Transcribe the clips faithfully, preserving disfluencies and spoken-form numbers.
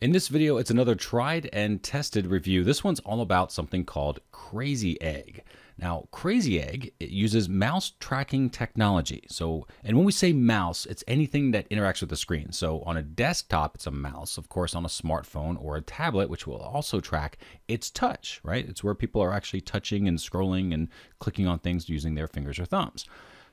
In this video, it's another tried and tested review. This one's all about something called Crazy Egg. Now, Crazy Egg, it uses mouse tracking technology. So, and when we say mouse, it's anything that interacts with the screen. So on a desktop, it's a mouse, of course, on a smartphone or a tablet, which will also track its touch, right? It's where people are actually touching and scrolling and clicking on things using their fingers or thumbs.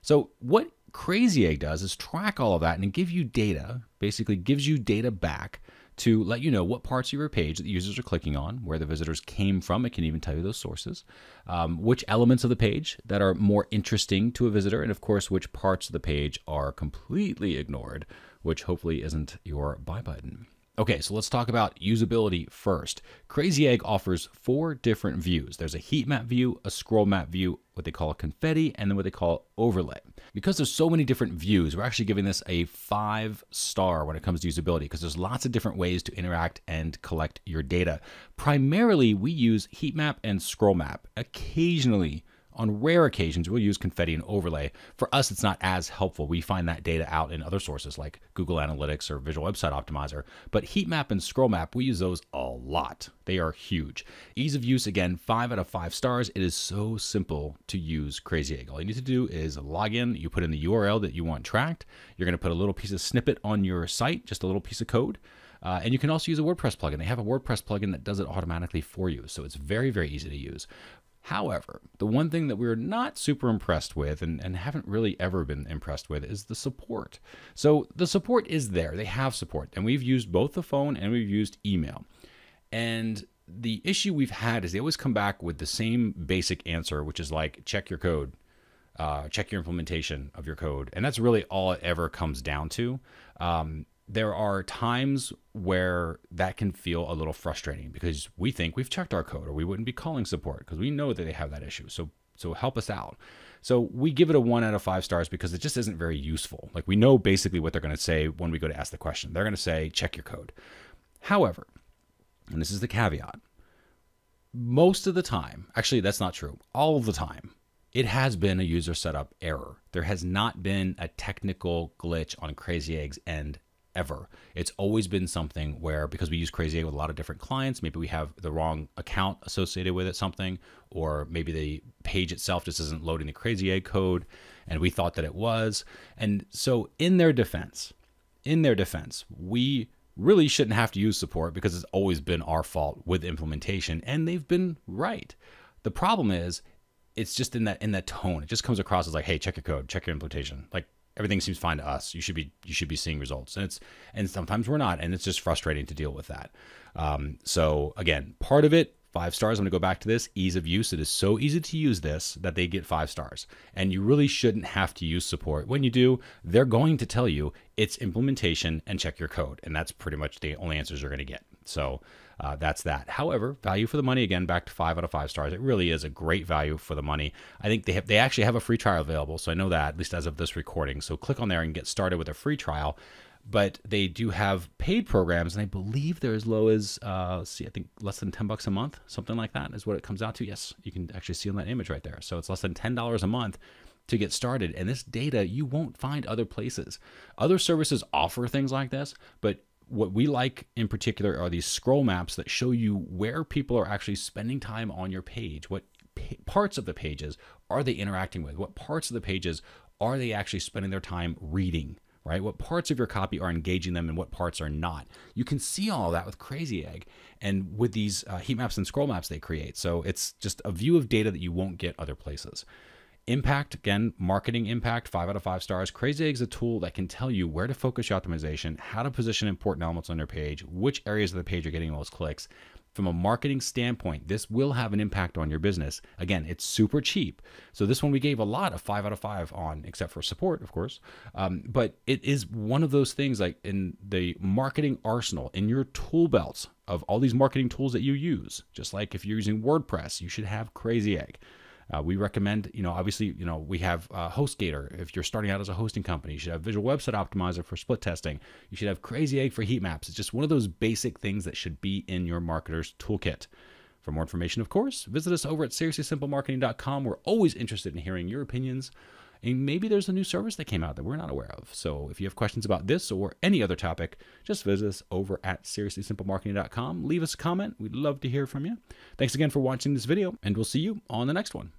So what Crazy Egg does is track all of that and give you data, basically gives you data back to let you know what parts of your page that the users are clicking on, where the visitors came from. It can even tell you those sources, um, which elements of the page that are more interesting to a visitor, and of course, which parts of the page are completely ignored, which hopefully isn't your buy button. Okay, so let's talk about usability first. Crazy Egg offers four different views. There's a heat map view, a scroll map view, what they call a confetti, and then what they call overlay. Because there's so many different views, we're actually giving this a five star when it comes to usability, because there's lots of different ways to interact and collect your data. Primarily, we use heat map and scroll map. Occasionally, on rare occasions, we'll use confetti and overlay. For us, it's not as helpful. We find that data out in other sources like Google Analytics or Visual Website Optimizer. But heat map and scroll map, we use those a lot. They are huge. Ease of use, again, five out of five stars. It is so simple to use Crazy Egg. All you need to do is log in. You put in the U R L that you want tracked. You're gonna put a little piece of snippet on your site, just a little piece of code. Uh, and you can also use a WordPress plugin. They have a WordPress plugin that does it automatically for you. So it's very, very easy to use. However, the one thing that we're not super impressed with and, and haven't really ever been impressed with is the support. So the support is there. They have support, and we've used both the phone and we've used email. And the issue we've had is they always come back with the same basic answer, which is like, check your code, uh, check your implementation of your code. And that's really all it ever comes down to. Um, There are times where that can feel a little frustrating because we think we've checked our code or we wouldn't be calling support because we know that they have that issue. So, so help us out. So we give it a one out of five stars because it just isn't very useful. Like, we know basically what they're going to say when we go to ask the question. They're going to say, check your code. However, and this is the caveat, most of the time, actually that's not true, all of the time, it has been a user setup error. There has not been a technical glitch on Crazy Egg's end ever. It's always been something where, because we use Crazy Egg with a lot of different clients, maybe we have the wrong account associated with it, something, or maybe the page itself just isn't loading the Crazy Egg code, and we thought that it was. And so in their defense, in their defense, we really shouldn't have to use support because it's always been our fault with implementation, and they've been right. The problem is, it's just in that, in that tone. It just comes across as like, hey, check your code, check your implementation. Like, everything seems fine to us. You should be you should be seeing results, and it's and sometimes we're not, and it's just frustrating to deal with that. Um, so again, part of it, five stars. I'm going to go back to this ease of use. It is so easy to use this that they get five stars, and you really shouldn't have to use support. When you do, they're going to tell you it's implementation and check your code, and that's pretty much the only answers you're going to get. So uh, that's that. However, value for the money, again, back to five out of five stars. It really is a great value for the money. I think they have, they actually have a free trial available. So I know that, at least as of this recording. So click on there and get started with a free trial, but they do have paid programs, and I believe they're as low as, uh, let's see, I think less than ten bucks a month, something like that is what it comes out to. Yes, you can actually see on that image right there. So it's less than ten dollars a month to get started. And this data, you won't find other places. Other services offer things like this, but what we like in particular are these scroll maps that show you where people are actually spending time on your page. What parts of the pages are they interacting with? What parts of the pages are they actually spending their time reading, right? What parts of your copy are engaging them and what parts are not? You can see all that with Crazy Egg and with these uh, heat maps and scroll maps they create. So it's just a view of data that you won't get other places. Impact, again, marketing impact, five out of five stars. Crazy Egg is a tool that can tell you where to focus your optimization, how to position important elements on your page, which areas of the page are getting the most clicks. From a marketing standpoint, this will have an impact on your business. Again, it's super cheap. So this one we gave a lot of five out of five on, except for support, of course. Um, but it is one of those things, like in the marketing arsenal, in your tool belts of all these marketing tools that you use, just like if you're using WordPress, you should have Crazy Egg. Uh, we recommend, you know, obviously, you know, we have uh, HostGator. If you're starting out as a hosting company, you should have Visual Website Optimizer for split testing. You should have Crazy Egg for heat maps. It's just one of those basic things that should be in your marketer's toolkit. For more information, of course, visit us over at Seriously Simple Marketing dot com. We're always interested in hearing your opinions And maybe there's a new service that came out that we're not aware of. So if you have questions about this or any other topic, just visit us over at Seriously Simple Marketing dot com. Leave us a comment. We'd love to hear from you. Thanks again for watching this video, and we'll see you on the next one.